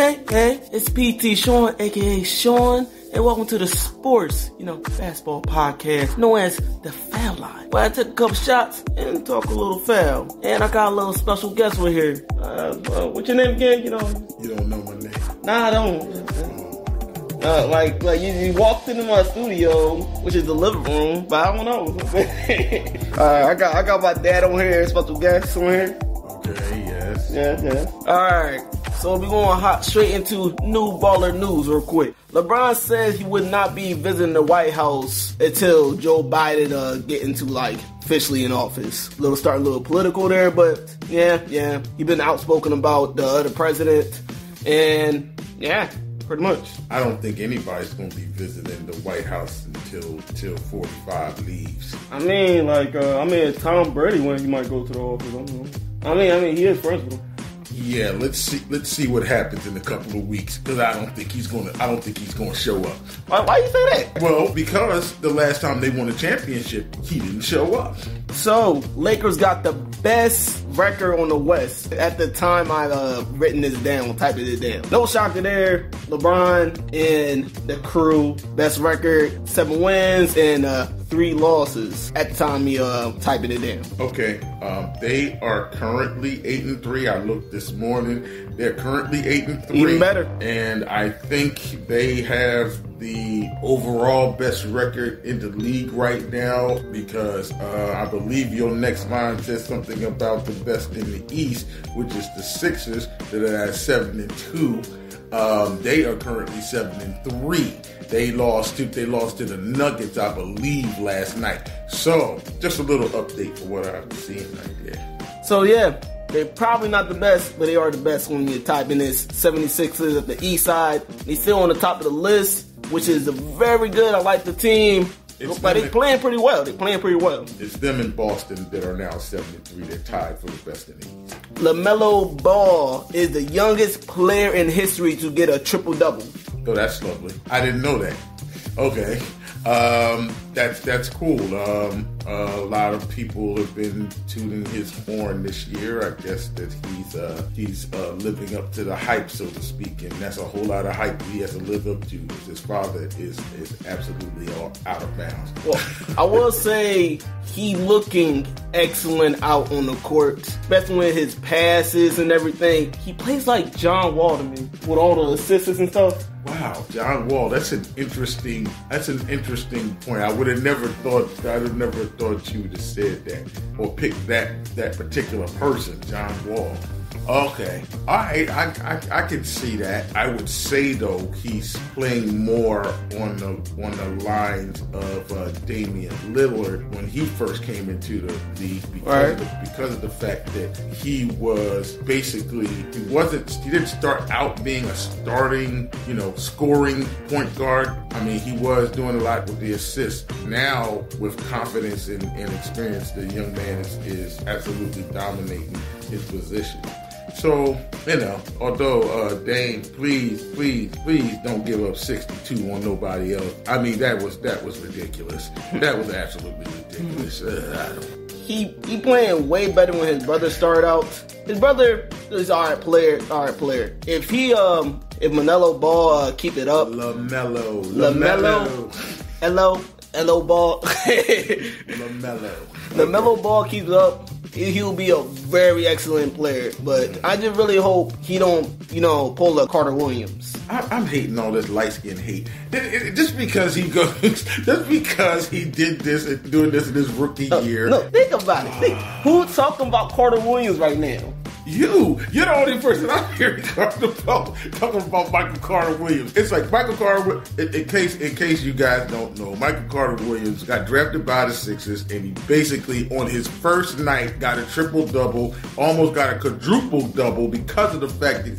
Hey, it's PT Sean, aka Sean, and welcome to the sports, fastball podcast known as The Foul Line, where I took a couple shots and talk a little foul. And I got a little special guest with here. What's your name again? You don't know my name. Nah, I don't. You walked into my studio, which is the living room, but I don't know. I got my dad on here, special guest on here. Okay, yes. Yeah. Alright. So we're going to hop straight into new baller news real quick. LeBron says he would not be visiting the White House until Joe Biden get into officially in office. Little political there, but yeah. He's been outspoken about the other president, and pretty much. I don't think anybody's going to be visiting the White House until 45 leaves. Tom Brady when he might go to the office. I don't know. He is friends with him. Yeah, let's see what happens in a couple of weeks, because I don't think he's gonna show up. Why you say that? Well, because the last time they won a championship, he didn't show up. So Lakers got the best record on the West. At the time I typed it down. No shocker there. LeBron and the crew, best record, 7 wins and 3 losses at the time he typing it down. Okay, they are currently 8-3. I looked this morning. They're currently 8-3. Even better. And I think they have the overall best record in the league right now because I believe your next line says something about the best in the East, which is the Sixers that are at 7-2. They are currently 7-3. They lost to the Nuggets, I believe, last night. So, just a little update for what I've seen right there. So, yeah, they're probably not the best, but they are the best when you type in this. 76ers at the East side. They still on the top of the list, which is very good. I like the team. But they're playing pretty well. It's them in Boston that are now 7-3. They're tied for the best in the East. LaMelo Ball is the youngest player in history to get a triple-double. Oh, that's lovely. I didn't know that. Okay. That's cool. A lot of people have been tooting his horn this year. I guess that he's living up to the hype, so to speak, and that's a whole lot of hype he has to live up to. His father is absolutely out of bounds. Well, I will say he looking excellent out on the court, especially with his passes and everything. He plays like John Wall to me with all the assists and stuff. Wow, John Wall, that's an interesting point. I would have never thought you would have said that or picked that particular person, John Wall. Okay. All right, I can see that. I would say though he's playing more on the lines of Damian Lillard when he first came into the league because of the fact that he was basically he didn't start out being a starting scoring point guard. He was doing a lot with the assists. Now with confidence and experience, the young man is absolutely dominating his position. So, although Dame, please don't give up 62 on nobody else. That was ridiculous. That was absolutely ridiculous. He playing way better when his brother started out. His brother is all right player. If he if Manello Ball keep it up, LaMelo Ball keeps it up, he'll be a very excellent player, but I just really hope he don't, pull a Carter-Williams. I'm hating all this light-skin hate. Just because he did this in his rookie year. Look, think about it. Who's talking about Carter-Williams right now? You're the only person I hear talking about Michael Carter-Williams. It's like Michael Carter, in case you guys don't know, Michael Carter-Williams got drafted by the Sixers, and he basically on his first night got a triple-double, almost got a quadruple-double because of the fact that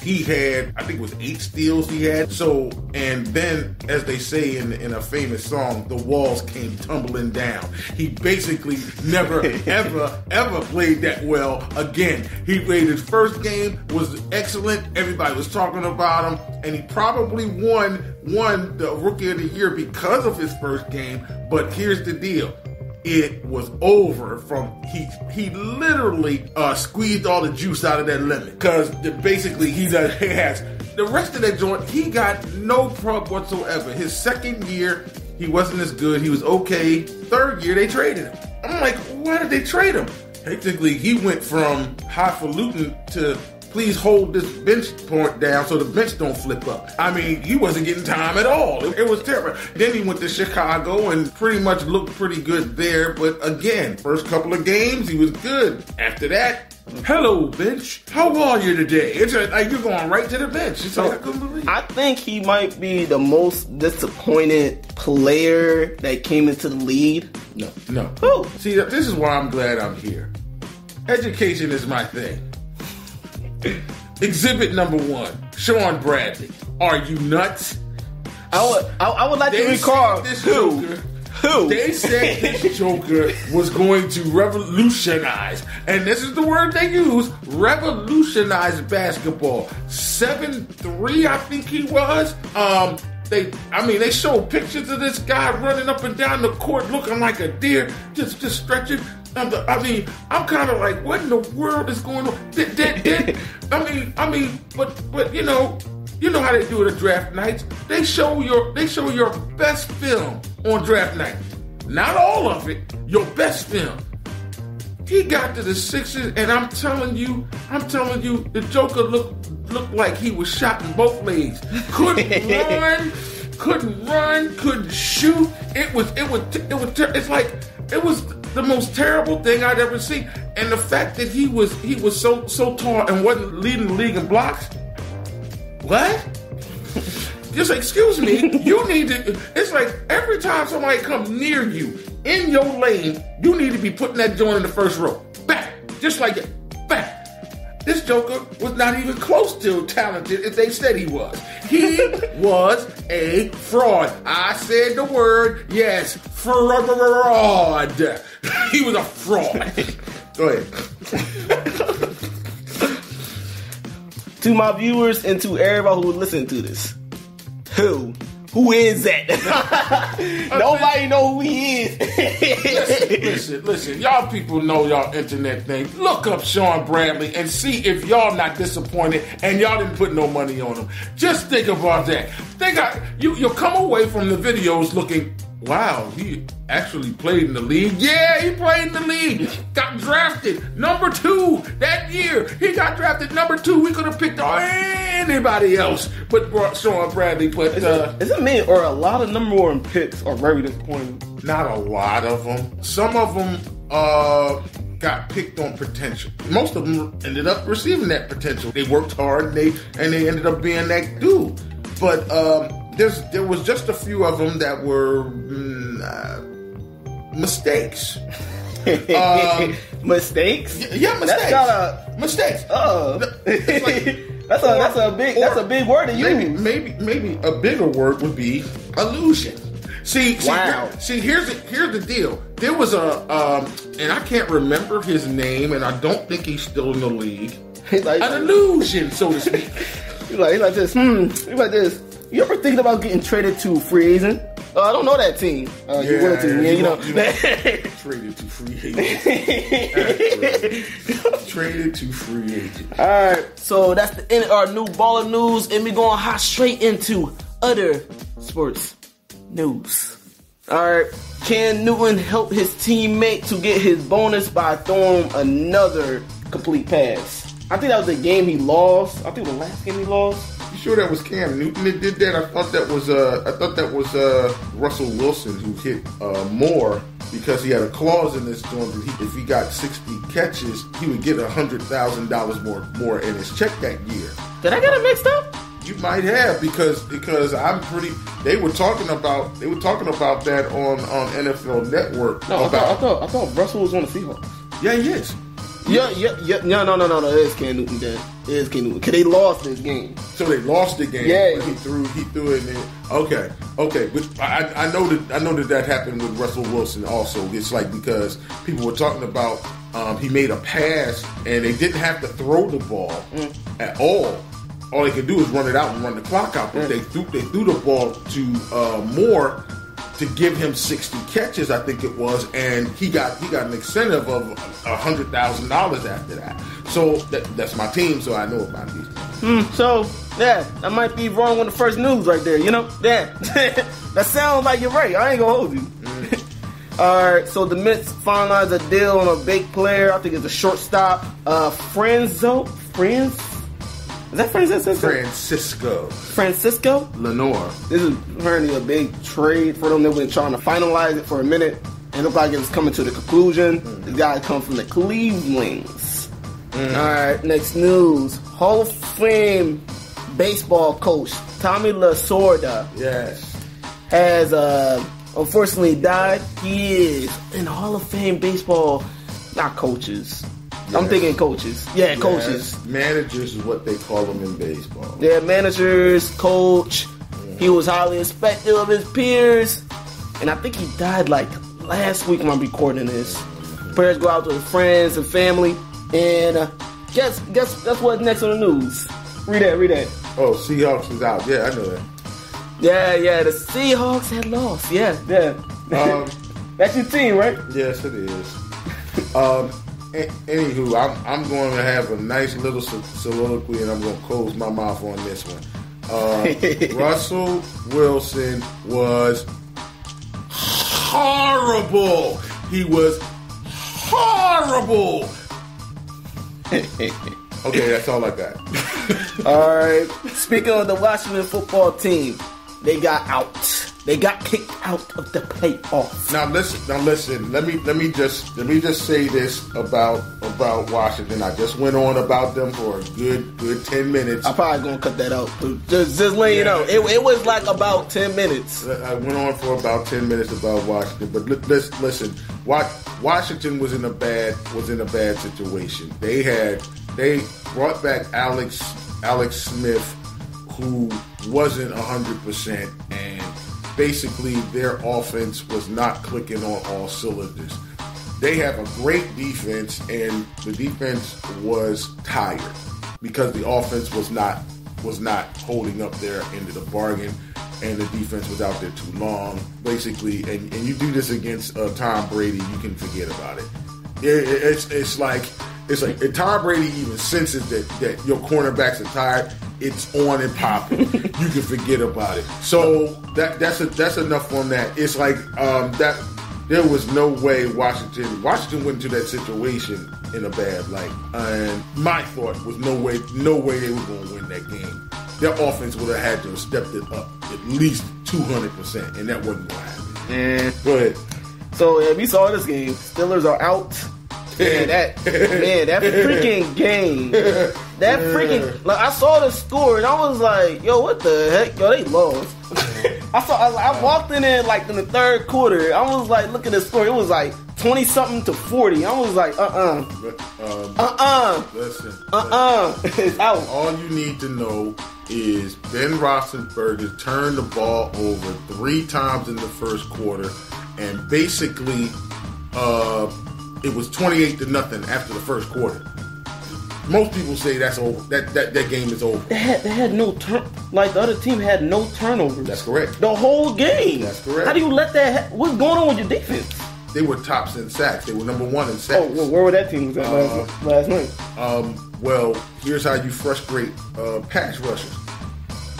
he had I think it was 8 steals he had. So, and then as they say in a famous song, the walls came tumbling down. He basically never, ever played that well again. He played his first game, was excellent. Everybody was talking about him, and he probably won the Rookie of the Year because of his first game. But here's the deal. it was over from he literally squeezed all the juice out of that lemon, because basically he has the rest of that joint. He got no prop whatsoever. His second year, he wasn't as good. He was okay. Third year, they traded him. I'm like, why did they trade him? Technically, he went from highfalutin to please hold this bench point down so the bench don't flip up. I mean, he wasn't getting time at all. It was terrible. Then he went to Chicago and pretty much looked pretty good there. But again, first couple of games, he was good. After that, hello, bench. How are you today? It's like you're going right to the bench. It's like, I couldn't believe it. I think he might be the most disappointed player that came into the league. No. Oh. See, this is why I'm glad I'm here. Education is my thing. Exhibit number 1, Shawn Bradley. Are you nuts? I would like to recall who? They said this Joker was going to revolutionize, and this is the word they use, revolutionize basketball. 7'3", I think he was. They showed pictures of this guy running up and down the court looking like a deer, just stretching. I'm kind of like, what in the world is going on? But you know how they do it at draft nights. They show your best film on draft night. Not all of it, your best film. He got to the Sixers, and I'm telling you, the Joker looked like he was shot in both legs. Couldn't run, couldn't shoot. It was the most terrible thing I'd ever seen. And the fact that he was so tall and wasn't leading the league in blocks. What? Just excuse me, you need to, it's like every time somebody comes near you in your lane, you need to be putting that joint in the first row. Back. Just like that. Back. This Joker was not even close to talented as they said he was. He was a fraud. I said the word, yes, fraud. He was a fraud. Go ahead. To my viewers and to everybody who would listen to this, who is that? Nobody know who he is. Listen. Y'all people know y'all internet thing. Look up Shawn Bradley and see if y'all not disappointed and y'all didn't put no money on him. Just think about that. You'll come away from the videos looking, wow, he actually played in the league. Yeah, he played in the league. Got drafted number 2 that year. He got drafted number 2. We could have picked anybody else, but Shawn Bradley. But is it me or a lot of number 1 picks are very disappointing? Not a lot of them. Some of them got picked on potential. Most of them ended up receiving that potential. They worked hard and they ended up being that dude. But There was just a few of them that were mistakes. Mistakes? Yeah, mistakes. That's not a mistakes. It's like, that's a big word to use. Maybe a bigger word would be illusion. Here's the deal. There was and I can't remember his name, and I don't think he's still in the league. Like, an illusion, so to speak. He's like this. You ever think about getting traded to free agent? I don't know that team. You wanted to, yeah, you know. Traded to free agent. Traded to free agent. All right, so that's the end of our new baller news, and we're going hot straight into other sports news. All right, Cam Newton helped his teammate to get his bonus by throwing another complete pass. I think that was the game he lost. I think it was the last game he lost. You sure that was Cam Newton that did that? I thought that was Russell Wilson who hit more because he had a clause in this joint that if he got 60 catches, he would get $100,000 more in his check that year. Did I get it mixed up? You might have because I'm pretty. They were talking about that on NFL Network. No, I thought Russell was on the Seahawks. Yeah, he is. Yeah. No. It is Cam Newton, Dad. It is Cam Newton. Cause they lost this game. So they lost the game. Yeah. But he threw it. And okay. Which I know that happened with Russell Wilson also. It's like because people were talking about he made a pass and they didn't have to throw the ball at all. All they could do is run it out and run the clock out. But they threw the ball to Moore to give him 60 catches, I think it was, and he got an incentive of $100,000 after that. So that's my team, so I know about these. So yeah, I might be wrong on the first news right there. You know, yeah, that sounds like you're right. I ain't gonna hold you. All right, so the Mets finalized a deal on a big player. I think it's a shortstop, Franz. Is that Francisco? Francisco Lindor. This is apparently a big trade for them. They've been trying to finalize it for a minute, and it looked like it was coming to the conclusion. The guy comes from the Clevelings. Alright, next news. Hall of Fame baseball coach Tommy Lasorda has unfortunately died. He is in the Hall of Fame baseball, not coaches. I'm thinking coaches. Yeah, coaches. Managers is what they call them in baseball. Yeah, managers, coach. He was highly respected of his peers. And I think he died like last week when I'm recording this. Prayers go out to his friends and family. And guess what's next on the news? Read that. Oh, Seahawks was out. Yeah, I know that. Yeah, the Seahawks had lost. That's your team, right? Yes, it is. Anywho, I'm going to have a nice little soliloquy, and I'm going to close my mouth on this one. Russell Wilson was horrible. He was horrible. Okay, that's all I got. All right. Speaking of the Washington football team, they got out. They got kicked out of the playoffs. Now listen. Let me just say this about Washington. I just went on about them for a good 10 minutes. I'm probably gonna cut that out. Just letting you know, it was like about 10 minutes. I went on for about 10 minutes about Washington, but listen. Washington was in a bad situation. They brought back Alex Smith, who wasn't 100%, and basically their offense was not clicking on all cylinders. They have a great defense, and the defense was tired because the offense was not holding up their end of the bargain, and the defense was out there too long, basically. And you do this against Tom Brady, you can forget about it. It's like if Tom Brady even senses that your cornerbacks are tired, it's on and popping. You can forget about it. So that's enough on that. It's like that. There was no way Washington went into that situation in a bad light. And my thought was no way they were going to win that game. Their offense would have had to have stepped it up at least 200%, and that wasn't going to happen. Go ahead. So we saw this game. Steelers are out. Man, that freaking game. That freaking, like, I saw the score and I was like, yo, what the heck? Yo, they lost. I walked in there like in the third quarter. I was like, look at the score. It was like 20-something to 40. I was like, It's out. All you need to know is Ben Roethlisberger turned the ball over 3 times in the first quarter, and basically, it was 28-0 after the first quarter. Most people say that's over. That game is over. They had no turn. Like, the other team had no turnovers. That's correct. The whole game. That's correct. How do you let that? What's going on with your defense? They were tops in sacks. They were #1 in sacks. Oh, well, where were that team at last night? Well, here's how you frustrate pass rushers.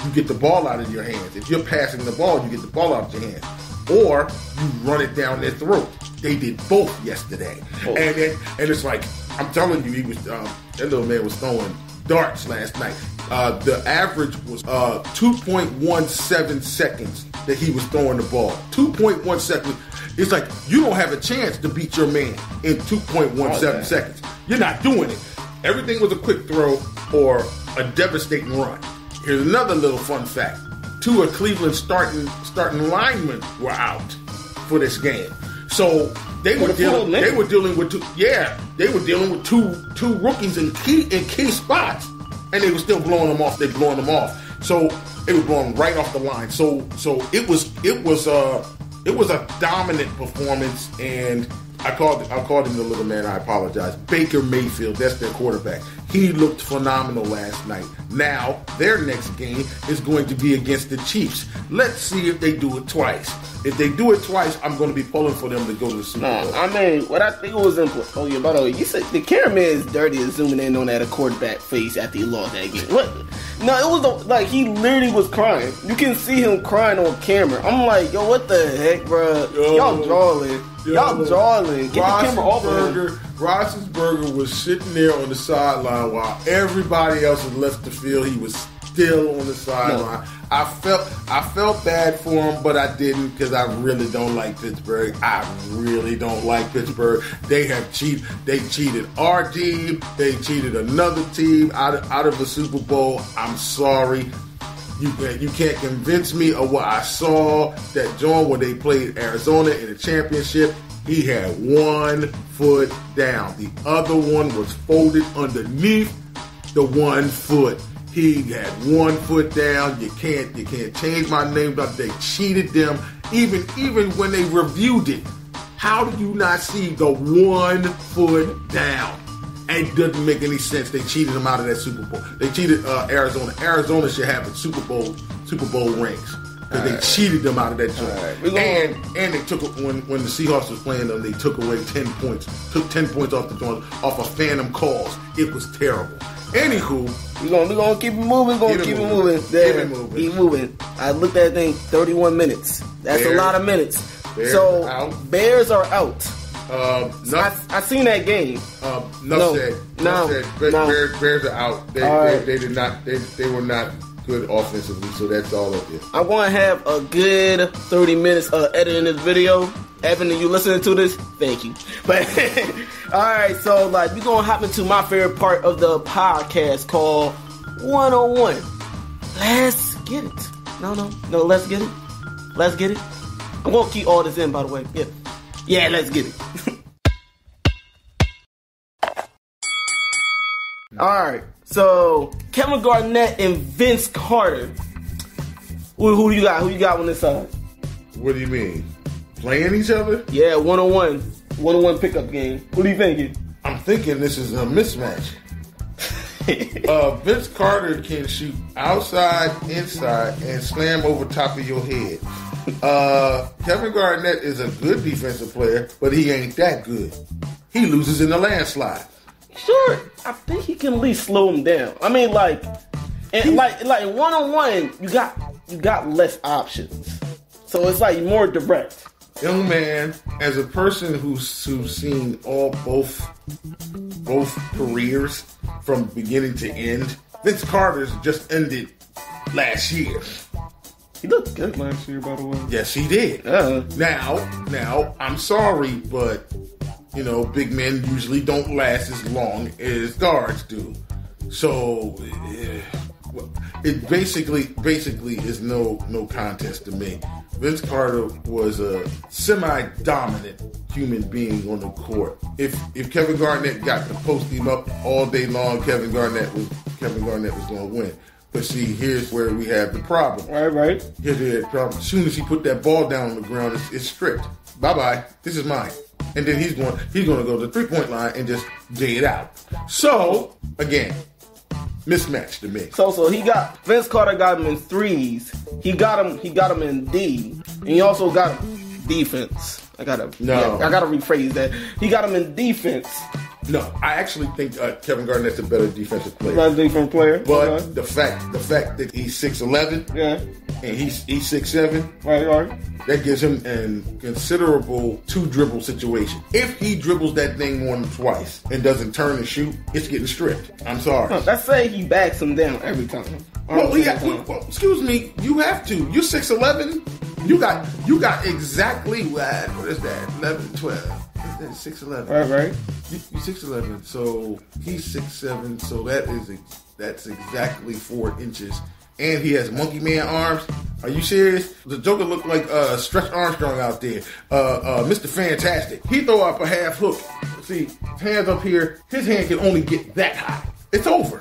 You get the ball out of your hands. If you're passing the ball, you get the ball out of your hands, or you run it down their throat. They did both yesterday. And it's like, I'm telling you, that little man was throwing darts last night. The average was 2.17 seconds that he was throwing the ball. 2.1 seconds. It's like, you don't have a chance to beat your man in 2.17 seconds. You're not doing it. Everything was a quick throw or a devastating run. Here's another little fun fact. 2 of Cleveland's starting linemen were out for this game. So they were dealing with two rookies in key spots, and they were still blowing them off. So they were blowing right off the line. So it was a dominant performance, and I called him the little man. I apologize. Baker Mayfield, that's their quarterback. He looked phenomenal last night. Now, their next game is going to be against the Chiefs. Let's see if they do it twice. If they do it twice, I'm going to be pulling for them to go to the Super Bowl. I mean, what I think was important. Oh, yeah, by the way, you said the cameraman is dirty and zooming in on that quarterback face after he lost that game. What? No, it was like he literally was crying. You can see him crying on camera. I'm like, yo, what the heck, bro? Y'all drawing. Y'all darling. Get the camera off of him. Roethlisberger was sitting there on the sideline while everybody else had left the field. He was still on the sideline. No. I felt bad for him, but I didn't because I really don't like Pittsburgh. They have cheated. They cheated our team. They cheated another team out of the Super Bowl. I'm sorry. You can't convince me of what I saw that John when they played Arizona in the championship. He had one foot down. The other one was folded underneath the one foot. He had one foot down. You can't change my name. But they cheated them. Even when they reviewed it, how do you not see the 1 foot down? It doesn't make any sense. They cheated them out of that Super Bowl. They cheated Arizona. Arizona should have a Super Bowl rings because they cheated them out of that joint. Right. And they took when the Seahawks was playing them, they took away 10 points. Took 10 points off the joint off of phantom calls. It was terrible. Anywho, we're gonna keep it moving. Keep it moving. I looked at that thing. 31 minutes. That's Bears, a lot of minutes. Bears are out. I seen that game. Enough said. Bears are out. They were not good offensively. So that's all up there. I want to have a good 30 minutes editing this video. Evan, are you listening to this? Thank you. But all right, so like we're gonna hop into my favorite part of the podcast called 101. Let's get it. No. Let's get it. I'm gonna keep all this in, by the way. Yeah, let's get it. Alright, so Kevin Garnett and Vince Carter. Who do you got? Who you got on this side? What do you mean? Playing each other? Yeah, 1-on-1. 1-on-1 pickup game. What are you thinking? I'm thinking this is a mismatch. Vince Carter can shoot outside, inside, and slam over top of your head. Kevin Garnett is a good defensive player, but he ain't that good. He loses in the landslide. Sure, I think he can at least slow him down. I mean, like 1-on-1, you got less options, so it's like more direct. Young man, as a person who's seen both careers from beginning to end, Vince Carter's just ended last year. He looked good last year, by the way. Yes, he did. Now, I'm sorry, but, big men usually don't last as long as guards do. So, it basically is no contest to me. Vince Carter was a semi-dominant human being on the court. If Kevin Garnett got to post him up all day long, Kevin Garnett was going to win. But see, here's where we have the problem. Right. Here's the problem. As soon as he put that ball down on the ground, it's stripped. Bye-bye. This is mine. And then he's going to go to the three-point line and just dig it out. So, again, mismatch to me. So he got Vince Carter got him in threes. He got him in D. And he also got him defense. I gotta rephrase that. He got him in defense. No, I actually think Kevin Garnett's a better defensive player. But okay. the fact that he's 6'11", and he's 6'7", right, that gives him a considerable two-dribble situation. If he dribbles that thing more than twice and doesn't turn and shoot, it's getting stripped. I'm sorry. Let's say he backs him down every time. Excuse me, you have to. You're 6'11". You got exactly what is that? 11, 12. 6'11". Right. You're 6'11", so he's 6'7", so that's exactly 4 inches. And he has monkey man arms. Are you serious? The Joker looked like Stretch Armstrong out there. Mr. Fantastic. He throw up a half hook. See, hands up here. His hand can only get that high. It's over.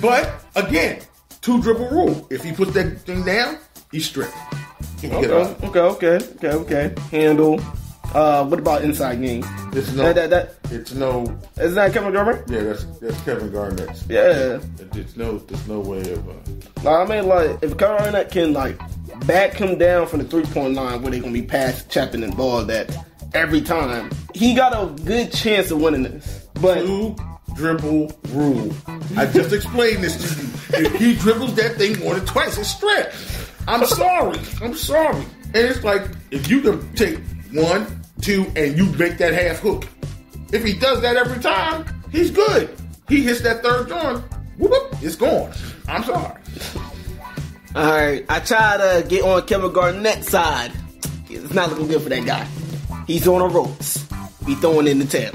But again, two dribble rule. If he puts that thing down, he's stripped. He can get up. Okay. Handle. What about Inside Game? Isn't that Kevin Garnett? Yeah, that's Kevin Garnett. Yeah. There's no way of. If Kevin Garnett can back him down from the 3-point line where they're gonna be pass chapping and ball that every time, he got a good chance of winning this. But two dribble rule. I just explained this to you. If he dribbles that thing more than twice, it's strip. I'm sorry. And it's like if you can take 1, 2, and you make that half hook. If he does that every time, he's good. He hits that third joint, whoop, it's gone. I'm sorry. All right, I try to get on Kevin Garnett's side. It's not looking good for that guy. He's on the ropes. Be throwing in the tail.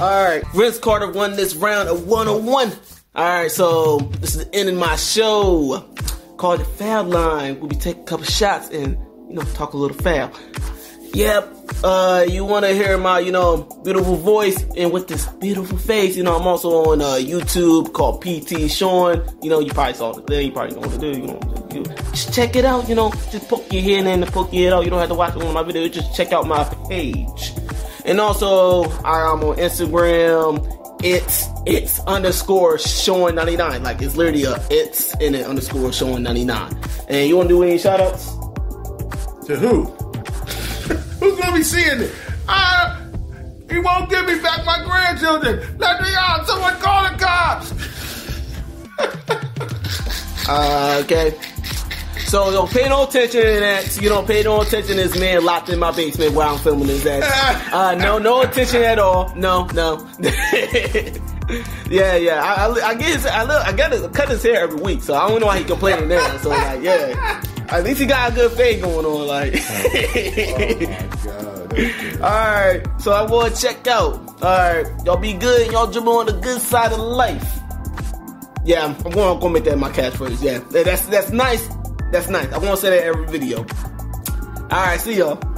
All right, Vince Carter won this round of 101. All right, so this is the end of my show called The Foul Line. We'll be taking a couple shots and talk a little foul. Yep. You want to hear my, beautiful voice and with this beautiful face. I'm also on YouTube called PT Sean. You probably saw the thing. You probably know what to do. Just check it out. Just poke your head in and poke your head out. You don't have to watch one of my videos. Just check out my page. And also, I'm on Instagram. It's _Sean99. It's literally it's and then _Sean99. And you want to do any shout outs? To who? Who's gonna be seeing it? He won't give me back my grandchildren. Let me out! Someone call the cops. Okay. So don't pay no attention to that. So you don't pay no attention to this man locked in my basement while I'm filming his ass. No attention at all. No. Yeah. I gotta cut his hair every week, so I don't know why he complaining now. So yeah. At least he got a good fade going on, Oh my God. Alright, so I want to check out. Alright, y'all be good. Y'all jump on the good side of life. Yeah, I'm gonna make that my catchphrase. Yeah, that's nice. I want to say that every video. Alright, see y'all.